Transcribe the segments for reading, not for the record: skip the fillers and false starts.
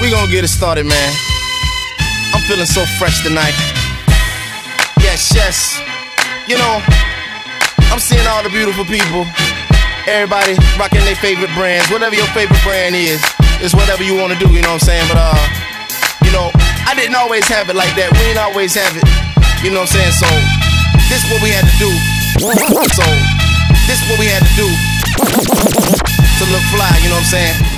We gonna get it started, man. I'm feeling so fresh tonight. Yes, yes. You know, I'm seeing all the beautiful people. Everybody rocking their favorite brands. Whatever your favorite brand is, it's whatever you wanna do, you know what I'm saying? But, you know, I didn't always have it like that. We didn't always have it, you know what I'm saying? So, this is what we had to do. So, this is what we had to do to look fly, you know what I'm saying?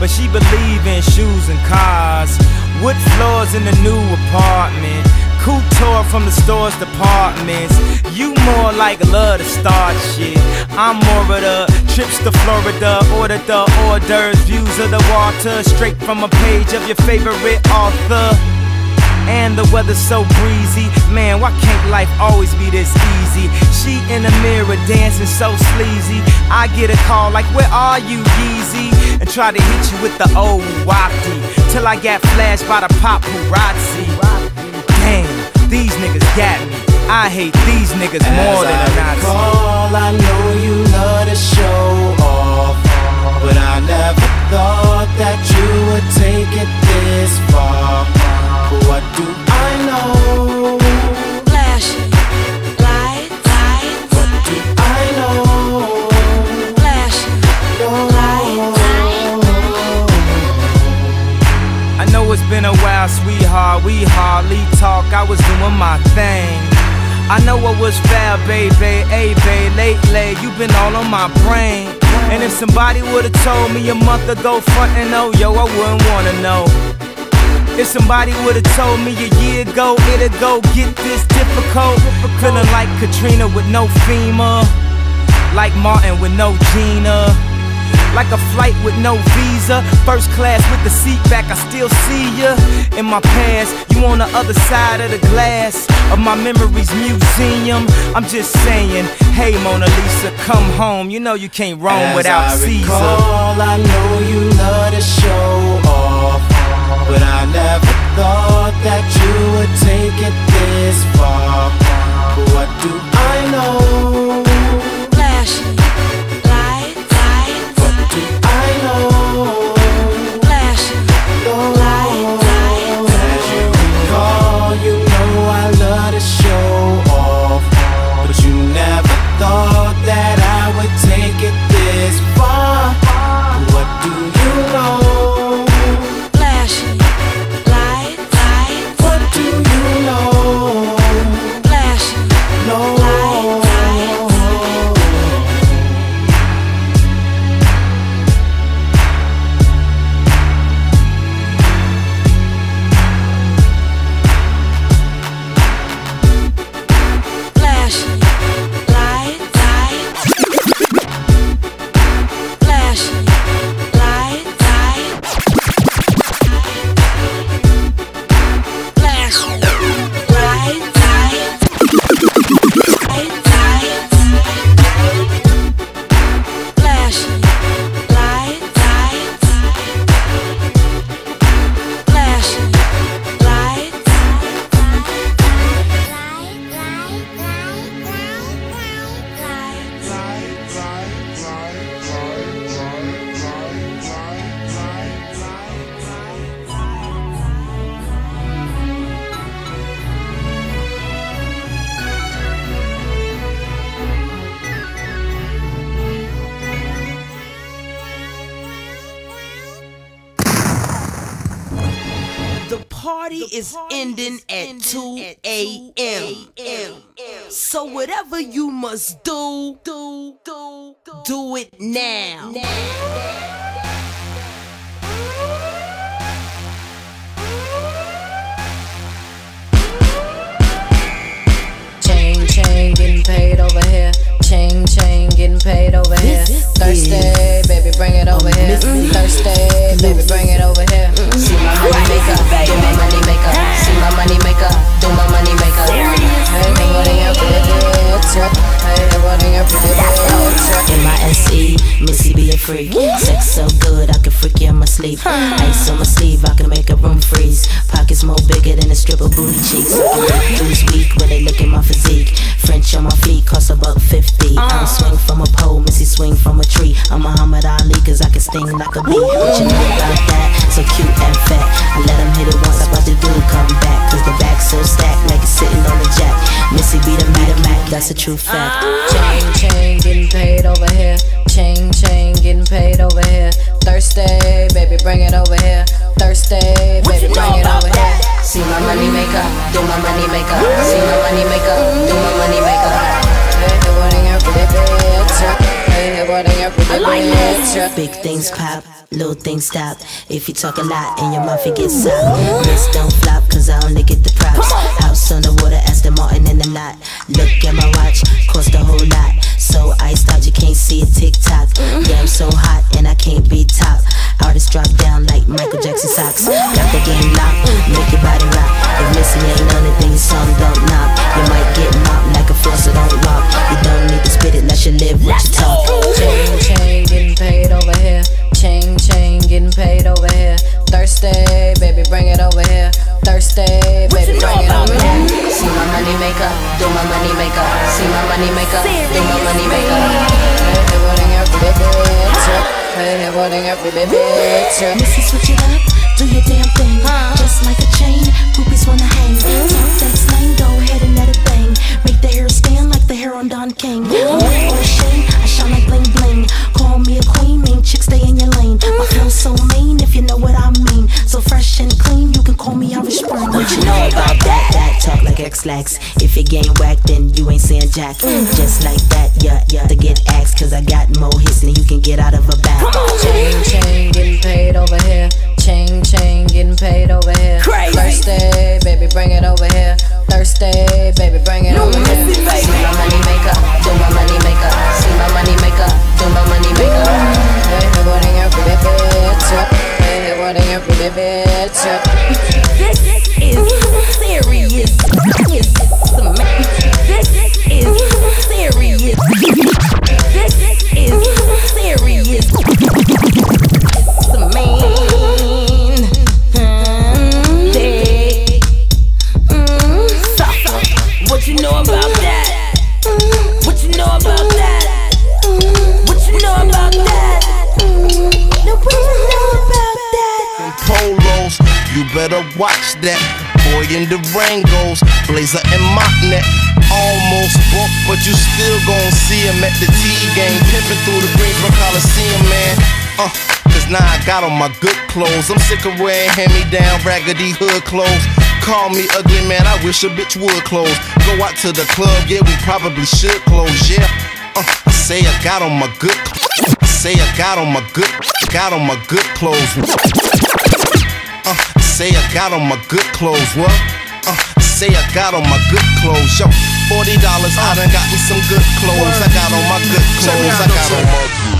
But she believe in shoes and cars, wood floors in the new apartment, couture from the store's departments. You more like love to start shit, I'm more of the trips to Florida, order the hors d'oeuvres, views of the water, straight from a page of your favorite author. And the weather's so breezy, man, why can't life always be this easy? She in the mirror dancing so sleazy, I get a call like, where are you, Yeezy? And try to hit you with the old wapty, till I got flashed by the paparazzi. Damn, these niggas got me, I hate these niggas more than a Nazi. As I recall, I know you love to show off, but I never thought that you would take it this far. What do I know? Flashing lights. What do I know? Flashing lights. I know it's been a while, sweetheart. We hardly talk. I was doing my thing. I know I was foul, baby. Hey, babe, lately you've been all on my brain. And if somebody would've told me a month ago, frontin' oh, yo, I wouldn't wanna know. If somebody would've told me a year ago, it'd go get this difficult. Feeling like Katrina with no FEMA, like Martin with no Gina, like a flight with no visa, first class with the seat back, I still see ya. In my past, you on the other side of the glass of my memories museum. I'm just saying, hey Mona Lisa, come home. You know you can't roam without Caesar. As I recall, I know you love to show off, but I never thought that you would take it this far. But what do I know? Flashing lights. What do I know? Flashing lights. As you recall, you know I love to show off, but you never thought that I would take it this far. What do you know? So whatever you must do it now. Chain, chain, getting paid over here. Thursday, baby, bring it over here. Thursday, baby, bring it over here. See my money maker, do my money maker. See my money maker, do my money maker. Hey, everybody up with it. Hey, everybody up with it. M-I-S-E, Missy be a freak. Sex so good, I can freak you in my sleep. Ice on my sleeve, I can make a room freeze. Pockets more bigger than a strip of booty cheeks. Who's weak when they look at my physique? French on my feet, cost a $50. I don't swing from a pole, Missy swing from a tree. I'm Muhammad Ali, cause I can sting like a bee. What you know about that? So cute and fat. I let him hit it once, I watch the dude come back. Cause the back's so stacked, like it's sitting on the jack. Missy be the Mac, that's a true fact. Chain, chain, getting paid over here. Chain, chain, getting paid over here. Thursday, baby, bring it over here. Thursday, baby, bring it over here. See my money maker, do my money maker. See my money maker, do my money maker. Big things pop, little things stop. If you talk a lot and your mouth it gets soft. This don't flop cause I only get the props. House on the water, Aston Martin in the lot. Look at my watch, cost a whole lot. So iced out, you can't see a tick tock. Yeah, I'm so hot and I can't be top. Artists drop down like Michael Jackson socks. Got the game locked, make your body rock. If Missy ain't on the thing, some don't knock. You might get mopped like a floor, so don't walk. You don't need to spit it, let you live what you talk. Chain, chain, getting paid over here. Chain, chain, getting paid over here. Thursday, baby, bring it over here. Thursday, baby, bring it over here. See my money maker, do my money maker. See my money maker, do my money maker. Hey, wanting every baby, Missy, switch it up, do your damn thing. Just like a chain, groupies wanna hang. Talk that slang, go ahead and let it bang. Make the hair stand like the hair on Don King. Or shame, I shine like bling bling. Call me a queen, mean chicks stay in your lane. My girl's so mean, if you know what I mean. So fresh and clean, you can call me Irish Spring. What you know about that? That talk like X-Lax. If it ain't whack, then you ain't saying jack. Just like that, yeah, yeah, to get axed. Cause I got more hits than you can get out of a bag. Chain, chain, getting paid over here. Chain, chain, getting paid over here. Crazy. Thursday, baby, bring it over here. Thursday, baby, bring it over here. See my money maker, do my money maker. See my money maker, do my money maker. Hey, hey, wanting every bitch up. Hey, hey, wanting every bitch up. This is serious. Better watch that, boy in the Rangos, blazer and mock neck. Almost broke, but you still gon' see him at the T-game, pimping through the Greensboro Coliseum, man. Cause now I got on my good clothes. I'm sick of wearing hand-me-down, raggedy hood clothes. Call me ugly, man, I wish a bitch would close. Go out to the club, yeah, we probably should close, yeah. I say I got on my good clothes. I say I got on my good clothes. Say I got on my good clothes, what? Say I got on my good clothes, yo. $40, I done got me some good clothes. I got on my good clothes, I got on my good clothes.